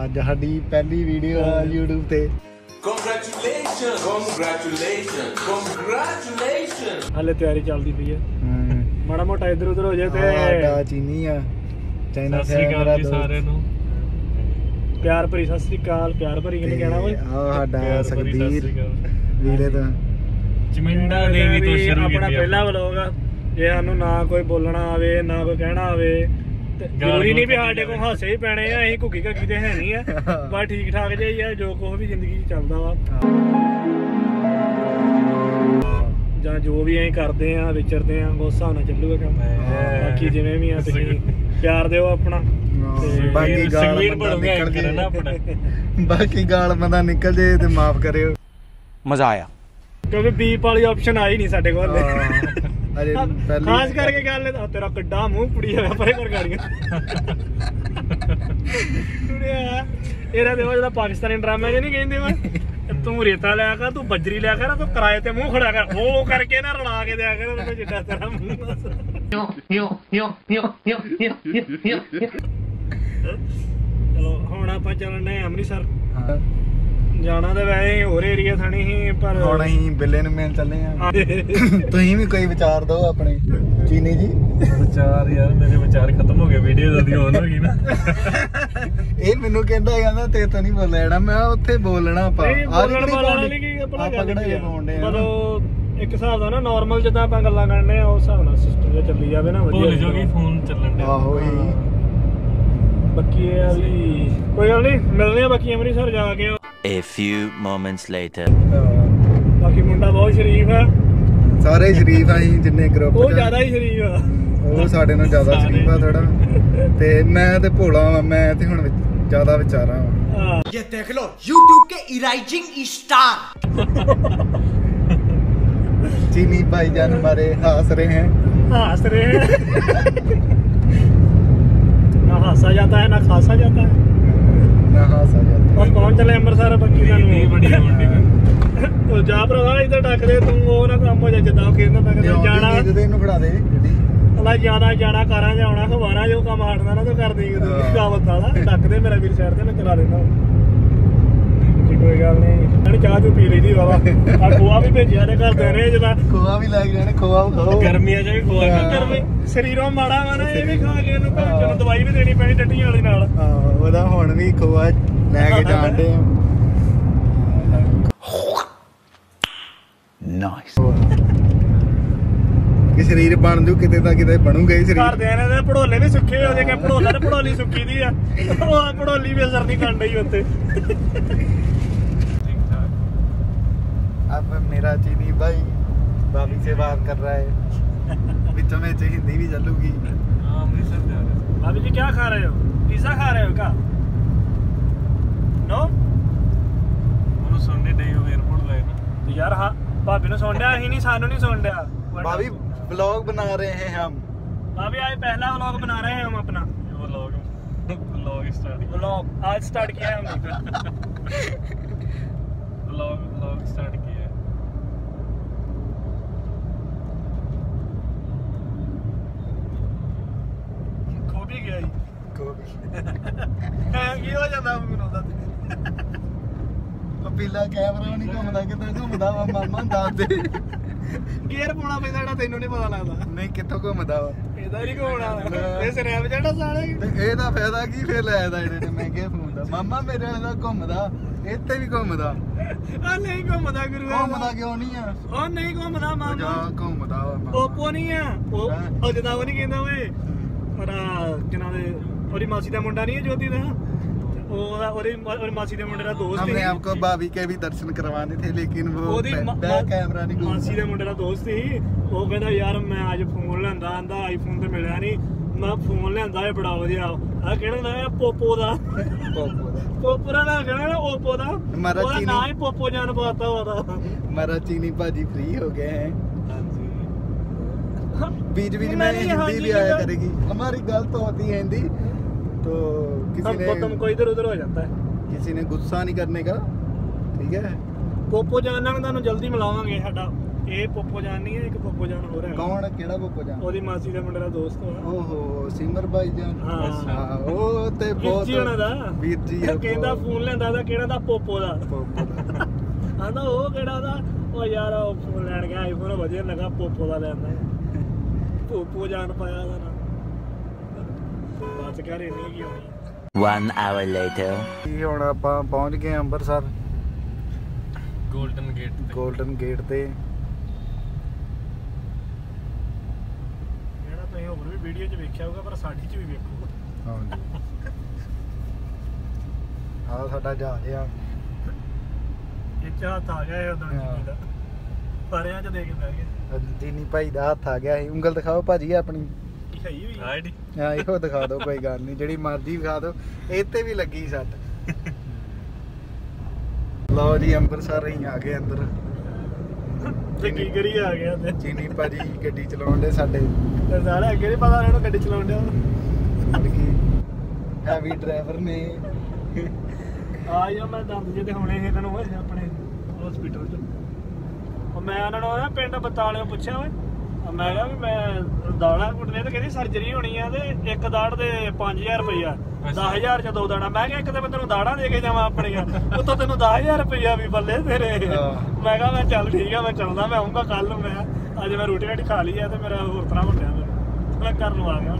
आज हमारी पहली वीडियो यूट्यूब पे। Congratulations, congratulations, congratulations। हाले तैयारी चलती पई है, माड़ा मोटा इधर उधर हो जाए। चीनी है चाइना से मेरा दोस्त, प्यार भरी सत श्री अकाल। प्यार भरी किने कहना वे हाडा सकदीर वीरे दा चमिंडा देवी तो शुरू कीता। अपना पहला व्लॉग आ, ये सानू ना कोई बोलना आवे ना कोई कहना आवे। जरूरी नहीं भी हाडे को हासे ही पैने आ, अही कुकी का कीते है नहीं है, बस ठीक ठाक जे ही है जो कुछ भी जिंदगी चलदा वा जां जो भी अही करदे आ विचरदे आ उस हिसाब नाल चलूगा काम। बाकी जिवें भी आ तुसीं प्यार देओ अपना, बाकी गाल बंदा निकल जाए तो माफ करे। मजा आया क्योंकि बीप वाली ऑप्शन आई नहीं साडे कोल। अरे खास करके गल तेरा कड्डा मुंह पुड़ी है परे कर गाड़ियां एरा देवा जदा पाकिस्तानी ड्रामा जे नहीं कहंदे तू रेता लिया कर, तू बजरी लिया कर, तू किराए ते मुंह खड़ा कर, वो करके ना रला के दिया कर उन्हें जिद्दा तेरा मुंह। चलो हम आप चलन है अमृतसर। हाँ। जाना तो वैसे होर एरिया थानी ही पर होना ही बिल्ले नु मिल चले हैं। तुम ही भी कोई विचार दो अपने चीनी जी। विचार यार मेरे विचार खत्म हो गए, वीडियो जल्दी ऑन होगी ना। ए मेनू कहंदा यार ते तो नहीं बोलना एड़ा, मैं ओथे बोलना आपा आज नहीं अपना पकड़ा ये बोंडे हैं। चलो एक हिसाब दा ना नॉर्मल जिदा आप गल्लां करने उस हिसाब नाल सिस्टम जे चली जावे ना वधिया। भूल जोगी फोन चलन दे। आहो ही बाकी अभी कोई गल नहीं, मिलने बाकी अमृतसर जाके। A few moments later। बाकी मुंडा बहुत शरीफ है, सारे शरीफ है जिन्ने ग्रुप वो ज्यादा ही शरीफ है, वो साडे नाल ज्यादा शरीफ है थोड़ा ते मैं ते भोला हां, मैं ते हुण ज्यादा विचारा हां। ये देख लो YouTube के राइजिंग स्टार चीनी भाईजान हमारे हंस रहे हैं, हंस रहे हैं। ना हासा जाता है ना खासा जाता है, ना हासा जाता है। और कौन चले अमृतसर पक्की नहीं बड़ी मंडी में तो जा भरावा इधर टक दे तू वो ना काम हो जा जदा कहना मैं जाना इधर तेन फड़ा दे अला ज्यादा जाना करा जाना खबारा जो काम हाटदा ना तो कर दे दावत वाला टक दे मेरा वीर शहर ते मैं चला देना कोई गल नहीं। अरे चाह तू पी रही थी बाबा आ खोआ भी भेजिया ने घर दे रहे जदा खोआ भी लाग रहे ने खोआ खाओ गर्मियां च भी खोआ कर में शरीरों माड़ा वाला ये भी खा के नु भांजन दवाई भी देनी पैनी टट्टी वाले नाल। हां ओदा हुन भी खोआ लेके जांदे नाइस कि शरीर बन जू किते ता किते बनूगा शरीर कर दे ने पड़ोले भी सुखे हो जे के पड़ोला ते पड़ोली सुकी दी है और पड़ोली भी असर नहीं करन दी उत्ते। अब मेरा चीनी भाई भाभी से बात कर रहा है, बीच में हिंदी भी चलूगी। भाभी जी क्या खा रहे हो? पिज्जा खा रहे हो क्या? नो एयरपोर्ट लाए ना तो यार हाँ भाभी ने सुन दिया ही नहीं, सानू नहीं सुन दिया। भाभी व्लॉग बना रहे हैं हम, भाभी आज पहला व्लॉग बना रहे हैं हम अपना व्लॉग आज स्टार्ट किया है हमने। मामा मेरे घूमदा इत्थे भी घूमदा नहीं घूमदा गुरु घूमदा क्यों नहीं है ओ नहीं घूमदा मामा घूमदा ओपो नहीं है ओ जदा वो नहीं कहंदा ओए पर जनादे और मासी दा मुंडा नहीं है ज्योति दा ओदा और मासी दे मुंडे दा दोस्त है। हमने आपको भाभी के भी दर्शन करवाने थे लेकिन वो कैमरा नहीं मासी दे मुंडे दा दोस्त ही वो कहंदा यार मैं आज फोन लेंदा आंदा आईफोन ते मिलया नहीं मैं फोन लेंदा है बड़ा वधिया आ कहंदा है पोपो दा पोपरा ना कहंदा ओपो दा मेरा चीनी ना ही पोपो जान पाता होदा मेरा चीनी भाजी फ्री हो गए हैं। बीच बीच में हिंदी भी आया करेगी, हमारी गलत होती है हिंदी तो किसी ने तुमको इधर उधर हो जाता है, किसी ने गुस्सा नहीं करने का ठीक है। पोपो जान नाल तुहानू जल्दी मिलावांगे, साडा ਇਹ ਪੋਪੋ ਜਾਨ ਨਹੀਂ ਹੈ, ਇੱਕ ਪੋਪੋ ਜਾਨ ਹੋ ਰਿਹਾ। ਕੌਣ ਕਿਹੜਾ ਪੋਪੋ ਜਾਨ? ਉਹਦੀ ਮਾਸੀ ਦਾ ਮੁੰਡਾ ਦੋਸਤ ਹੋਣਾ। ਓਹੋ ਸਿਮਰ ਬਾਈ ਜਾਨ। ਹਾਂ ਉਹ ਤੇ ਬਹੁਤ ਵੀਰ ਦਾ ਵੀਰ ਜੀ ਕਹਿੰਦਾ ਫੋਨ ਲੈਂਦਾ ਦਾ ਕਿਹੜਾ ਦਾ ਪੋਪੋ ਦਾ ਆਂਦਾ ਉਹ ਕਿਹੜਾ ਦਾ ਉਹ ਯਾਰ ਉਹ ਫੋਨ ਲੈਣ ਗਿਆ ਆਈਫੋਨ ਵਧੀਆ ਲੱਗਾ ਪੋਪੋ ਦਾ ਲੈਂਦਾ ਪੋਪੋ ਜਾਨ ਪਾਇਆ ਦਾ ਨਾ ਬਾਤ ਕਰ ਰਹੀ ਨਹੀਂ ਹੋਣੀ। 1 hour later ਇਹ ਹੁਣ ਆਪਾਂ ਪਹੁੰਚ ਗਏ ਅੰਮ੍ਰਿਤਸਰ ਗੋਲਡਨ ਗੇਟ ਤੇ। ਗੋਲਡਨ ਗੇਟ ਤੇ ਜਿਹੜਾ ਤੁਸੀਂ ਹੋਰ ਵੀ ਵੀਡੀਓ 'ਚ ਵੇਖਿਆ ਹੋਊਗਾ ਪਰ ਸਾਡੀ 'ਚ ਵੀ ਵੇਖੋ। ਹਾਂ ਆਹ ਸਾਡਾ ਜਹਾਜ਼ ਆ। ਇਹ ਜਹਾਜ਼ ਆ ਗਿਆ ਉਦੋਂ ਦਾ ਪਰਿਆਂ 'ਚ ਦੇ ਕੇ ਬਹਿ ਗਏ। ਦੀਨੀ ਭਾਈ ਦਾ ਹੱਥ ਆ ਗਿਆ ਸੀ। ਉਂਗਲ ਦਿਖਾਓ ਭਾਜੀ ਆਪਣੀ। ਹਾਂ ਇਹਦੀ ਹਾਂ ਇਹੋ ਦਿਖਾ ਦਿਓ ਕੋਈ ਗੱਲ ਨਹੀਂ ਜਿਹੜੀ ਮਰਜ਼ੀ ਦਿਖਾ ਦਿਓ। ਇਹ ਤੇ ਵੀ ਲੱਗੀ ਸੱਟ। ਲਓ ਜੀ ਅੰਮ੍ਰਿਤਸਰ ਹੀ ਆ ਗਏ ਅੰਦਰ। ਚੀਨੀ ਕਰੀ ਆ ਗਿਆ ਤੇ ਚੀਨੀ ਭਾਜੀ ਗੱਡੀ ਚਲਾਉਣ ਦੇ ਸਾਡੇ ਸਾਰਾ ਅੱਗੇ ਨਹੀਂ ਪਤਾ ਇਹਨਾਂ ਨੂੰ ਗੱਡੀ ਚਲਾਉਣ ਦੇ ਹੈਵੀ ਡਰਾਈਵਰ ਨੇ। ਆ ਜਾ ਮੈਂ ਦੰਦ ਜਿਹੇ ਦਿਖਾਉਣੇ ਇਹਨਾਂ ਨੂੰ ਆਪਣੇ ਹਸਪੀਟਲ 'ਚ। ਉਹ ਮੈਂ ਉਹਨਾਂ ਨੂੰ ਪਿੰਡ ਬਤਾਲਿਓ ਪੁੱਛਿਆ ਓਏ ਮੈਂ ਕਿਹਾ ਵੀ ਮੈਂ ਦਾੜਾ ਕੁੱਟਣੇ ਤੇ ਕਹਿੰਦੀ ਸਰਜਰੀ ਹੋਣੀ ਆ ਤੇ ਇੱਕ ਦਾੜ ਦੇ 5000 ਰੁਪਈਆ 10000 ਚ ਦੋ ਦਾੜਾ। ਮੈਂ ਕਿਹਾ ਇੱਕ ਤੇ ਮੈਂ ਤੈਨੂੰ ਦਾੜਾ ਦੇ ਕੇ ਜਾਵਾਂ ਆਪਣੀਆਂ ਉੱਤੋਂ ਤੈਨੂੰ 10000 ਰੁਪਈਆ ਵੀ ਬੱਲੇ ਤੇਰੇ। ਮੈਂ ਕਿਹਾ ਮੈਂ ਚੱਲ ਠੀਕ ਆ ਮੈਂ ਚੱਲਦਾ ਮੈਂ ਆਊਂਗਾ ਕੱਲ। ਮੈਂ ਅੱਜ ਮੈਂ ਰੋਟੀ ਰਾਟੀ ਖਾ ਲਈ ਆ ਤੇ ਮੇਰਾ ਹੋਰ ਤਰ੍ਹਾਂ ਹੋ ਗਿਆ। ਮੈਂ ਘਰ ਨੂੰ ਆ ਗਿਆ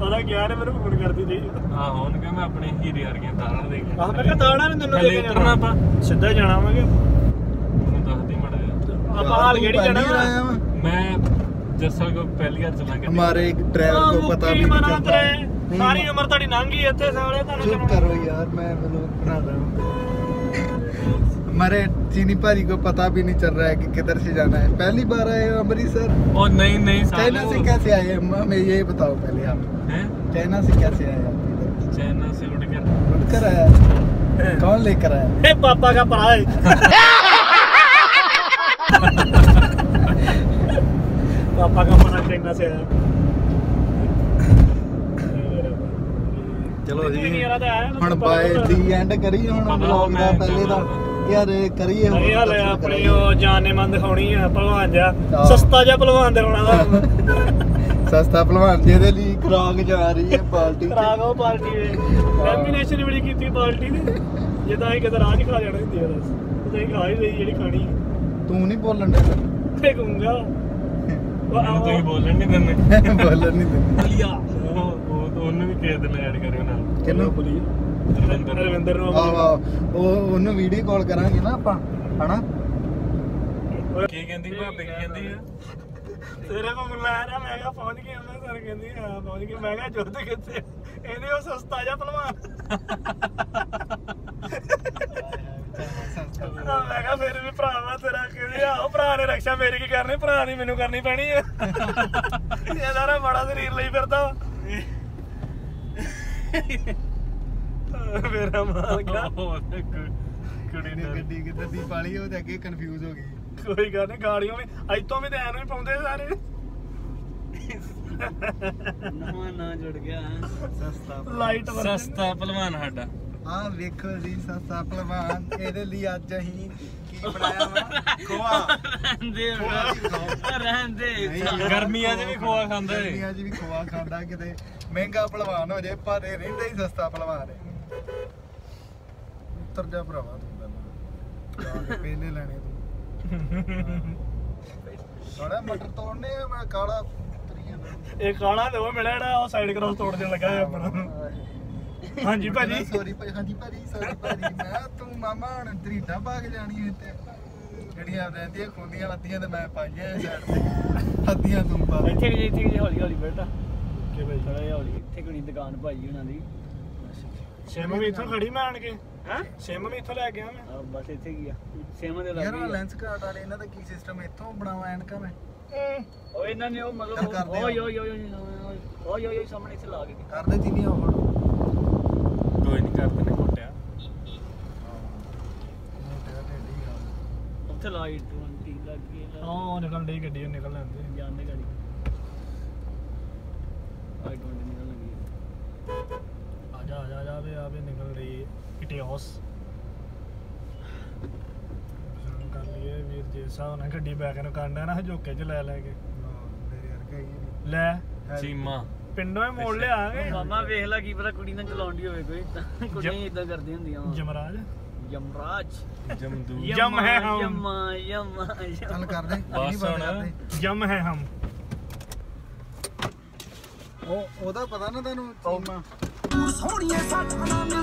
ਉਹਦਾ ਗਿਆ ਨੇ ਮੈਨੂੰ ਫੋਨ ਕਰਦੀ ਰਹੀ। ਹਾਂ ਹੁਣ ਕਿ ਮੈਂ ਆਪਣੇ ਹੀਰੇ ਵਰਗੀਆਂ ਦਾੜਾ ਦੇ ਕੇ ਆਹ ਮੈਂ ਕਿਹਾ ਦਾੜਾ ਨੀ ਤੈਨੂੰ ਦੇ ਕੇ ਜਾਣਾ ਆਪਾਂ ਸਿੱਧਾ ਜਾਣਾ। ਮੈਂ ਕਿਹਾ ਮੈਨੂੰ ਦੱਸਦੀ ਮਾੜਾ ਜਿਹਾ ਆਪਾਂ ਹਾਲ ਕਿਹੜੀ ਜਾਣਾ। ਮੈਂ जैसा को पहली बार चला गया हमारे एक ड्राइवर को पता भी नहीं चलता है। सारी उम्र तड़ी नांगी इथे साले तानू चुप करो यार मैं व्लॉग बना रहा हूं। हमारे चीनी पारी को पता भी नहीं चल रहा है कि किधर से जाना है। पहली बार आए हो अमृतसर? और नहीं नहीं चाइना से कैसे आए हमें ये बताओ पहले आप हैं? चाइना से कैसे आए आप इधर? चाइना से उड़कर आया। कौन लेकर आया? ए पापा का पराए पापा का मना करना से। चलो जी हम बाय दी एंड करी हम व्लॉग दा पहले दा यार करिए हम यार अपनी जानेमंद दिखानी है पहलवान जा सस्ता जा पहलवान दिखाना दा सस्ता पहलवान जेदे लिए खुराक जा रही है बाल्टी खुराक वो बाल्टी कॉम्बिनेशन बड़ी कीती बाल्टी ने जदा ही कदर आज खा जाना होंदी है बस उदां ही खा ही लेई जेड़ी खानी तू नहीं बोलन दे ते कहूंगा फिर भी भरावा तेरा ਆਹੋ ਭਰਾ ਨੇ ਰਕਸ਼ਾ ਮੇਰੀ ਕੀ ਕਰਨੀ ਭਰਾ ਦੀ ਮੈਨੂੰ ਕਰਨੀ ਪੈਣੀ ਆ। ਇਹ ਸਾਰਾ ਬੜਾ ਸਰੀਰ ਲਈ ਫਿਰਦਾ ਮੇਰਾ ਮਾਲ ਗਿਆ। ਕੁੜੀ ਨੇ ਗੱਡੀ ਕਿੱਧਰ ਦੀ ਪਾਲੀ ਉਹ ਤੇ ਅੱਗੇ ਕਨਫਿਊਜ਼ ਹੋ ਗਈ। ਕੋਈ ਗੱਲ ਨਹੀਂ ਗਾੜੀਆਂ ਵੀ ਅੱਜ ਤੋਂ ਵੀ ਤਾਂ ਐਨ ਵੀ ਪਾਉਂਦੇ ਸਾਰੇ ਨਾ ਨਾ ਜੁੜ ਗਿਆ ਸਸਤਾ ਲਾਈਟ ਸਸਤਾ ਪਹਿਲਵਾਨ ਸਾਡਾ। ਹਾਂ ਵੇਖੋ ਜੀ ਸਸਤਾ ਪਹਿਲਵਾਨ ਇਹਦੇ ਲਈ ਅੱਜ ਅਸੀਂ ਗਰਮੀਆਂ ਚ ਵੀ ਖੋਆ ਖਾਂਦਾ ਹੈ। ਗਰਮੀਆਂ ਚ ਵੀ ਖੋਆ ਖਾਂਦਾ ਕਿਤੇ ਮਹਿੰਗਾ ਭਲਵਾਨ ਹੋ ਜਾਏ ਪਰ ਇਹ ਰਹਿੰਦਾ ਹੀ ਸਸਤਾ ਭਲਵਾਨ ਹੈ। ਉੱਤਰ ਜਾ ਭਰਾਵਾ ਤੂੰ ਪਹਿਲਾਂ ਪਹਿਲੇ ਲੈਣੇ ਤੂੰ ਥੋੜਾ ਮਟਰ ਤੋੜਨੇ ਆ ਮੈਂ ਕਾਲਾ ਇਹ ਕਾਲਾ ਲਓ ਮੇਰਾ ਜਿਹੜਾ ਉਹ ਸਾਈਡ ਕ੍ਰੋਸ ਤੋੜ ਦੇਣ ਲੱਗਾ ਆਪਣਾ। ਹਾਂਜੀ ਭਾਜੀ ਸੌਰੀ ਭਾਜੀ ਹਾਂਜੀ ਭਾਜੀ ਸੌਰੀ ਭਾਜੀ ਮੈਂ ਤੂੰ ਮਾਮਾ ਹਣ ਤਰੀਟਾ ਪਾ ਕੇ ਜਾਣੀ ਇੱਥੇ ਜਿਹੜੀਆਂ ਰਹਿੰਦੀਆਂ ਖੁੰਦੀਆਂ ਲੱਤੀਆਂ ਤੇ ਮੈਂ ਪਾਈਆਂ ਸਾਈਡ ਤੇ ਲੱਤੀਆਂ ਤੂੰ ਪਾ ਇੱਥੇ ਕਿ ਹੌਲੀ ਹੌਲੀ ਬੈਠਾ ਕਿ ਭਾਈ ਥੋੜਾ ਜਿਹਾ ਹੌਲੀ ਇੱਥੇ ਕੋਈ ਦੁਕਾਨ ਭਾਈ ਉਹਨਾਂ ਦੀ ਸੇਮ ਵੀ ਇੱਥੋਂ ਖੜੀ ਮੈਂ ਆਣ ਕੇ ਹਾਂ ਸੇਮ ਵੀ ਇੱਥੋਂ ਲੈ ਕੇ ਆ ਮੈਂ ਬਸ ਇੱਥੇ ਗਿਆ ਸੇਮ ਦੇ ਲੱਗ ਯਾਰ ਲੈਂਸ ਕਾਰਟ ਵਾਲੇ ਇਹਨਾਂ ਦਾ ਕੀ ਸਿਸਟਮ ਇੱਥੋਂ ਬਣਾਵਾ ਐਨਕਾ ਮੈਂ ਉਹ ਇਹਨਾਂ ਨੇ ਉਹ ਮਤਲਬ ਓਏ ਸਾਹਮਣੇ ਇੱਥੇ ਲਾ ਕੇ ਕਰਦੇ ਜੀ ਨਹੀਂ ਉਹ ਕੋਈ ਨਹੀਂ ਕਰਦੇ ਨੇ ਘੋਟਿਆ ਉੱਥੇ ਲਾਈ 20 ਲੱਗੇ ਹਾਂ ਨਿਕਲ ਡੇ ਗੱਡੀ ਨਿਕਲ ਲੈਂਦੇ ਜਾਂਦੇ ਗਾੜੀ ਆਈ 20 ਨਿਕਲ ਲੱਗੀ ਆ ਜਾ ਵੇ ਆਵੇ ਨਿਕਲ ਰਹੀ ਕਿਟਿਓਸ ਕਰ ਲਈਏ ਵੀਰ ਜੀ साहब ने गड्डी बैग ने कांडा ना जोके च ले लेके ले सीमा पिंडों मोड़ ले आ गए। मामा देख ला की पता कुड़ी ना चलाउंदी होवे कोई कुड़ियां इदां करदी हुंदियां। जमराज यमराज जमदू यम है हम यमा यमा चल कर दे बस यम है हम। ओ ओदा पता ना तैनू सीमा तू सोहणीए साडा नाम